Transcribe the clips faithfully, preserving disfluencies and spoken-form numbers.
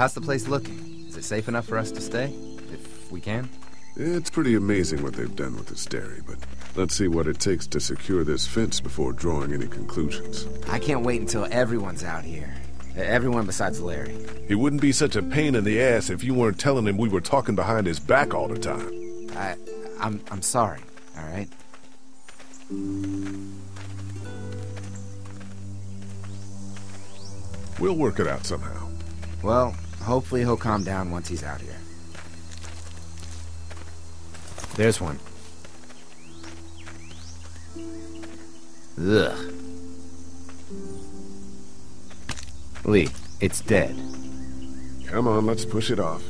how's the place looking? Is it safe enough for us to stay, if we can? It's pretty amazing what they've done with this dairy, but let's see what it takes to secure this fence before drawing any conclusions. I can't wait until everyone's out here. Everyone besides Larry. He wouldn't be such a pain in the ass if you weren't telling him we were talking behind his back all the time. I... I'm... I'm sorry, all right? We'll work it out somehow. Well, hopefully he'll calm down once he's out here. There's one. Ugh. Lee, it's dead. Come on, let's push it off.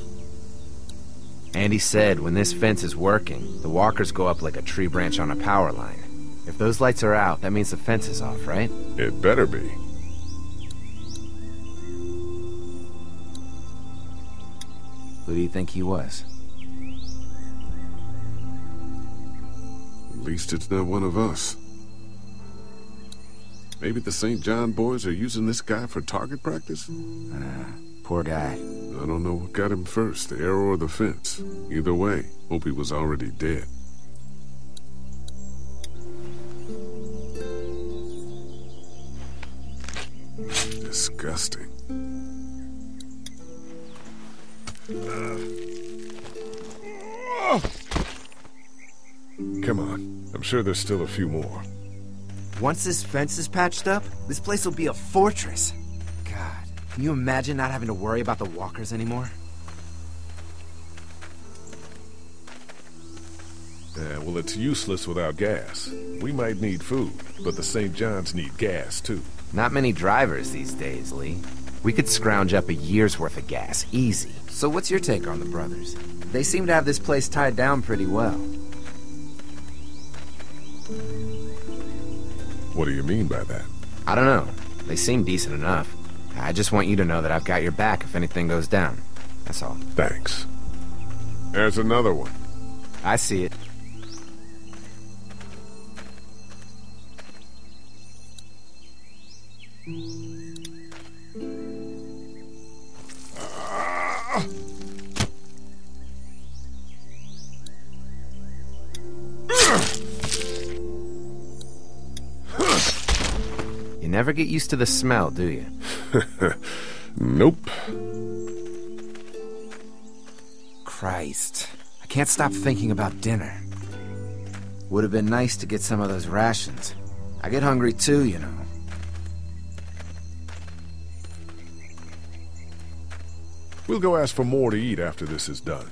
Andy said when this fence is working, the walkers go up like a tree branch on a power line. If those lights are out, that means the fence is off, right? It better be. Who do you think he was? At least it's not one of us. Maybe the Saint John boys are using this guy for target practice? Uh, poor guy. I don't know what got him first, the arrow or the fence. Either way, hope he was already dead. Disgusting. Uh. Come on. I'm sure there's still a few more. Once this fence is patched up, this place will be a fortress. God, can you imagine not having to worry about the walkers anymore? Yeah, well, it's useless without gas. We might need food, but the Saint John's need gas, too. Not many drivers these days, Lee. We could scrounge up a year's worth of gas, easy. So what's your take on the brothers? They seem to have this place tied down pretty well. What do you mean by that? I don't know. They seem decent enough. I just want you to know that I've got your back if anything goes down. That's all. Thanks. There's another one. I see it. Ah! Never get used to the smell, do you? Nope. Christ. I can't stop thinking about dinner. Would have been nice to get some of those rations. I get hungry too, you know. We'll go ask for more to eat after this is done.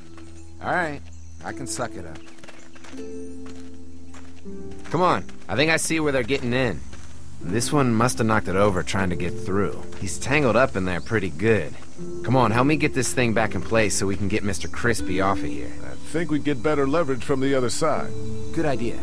Alright. I can suck it up. Come on. I think I see where they're getting in. This one must have knocked it over trying to get through. He's tangled up in there pretty good. Come on, help me get this thing back in place so we can get Mister Crispy off of here. I think we'd get better leverage from the other side. Good idea.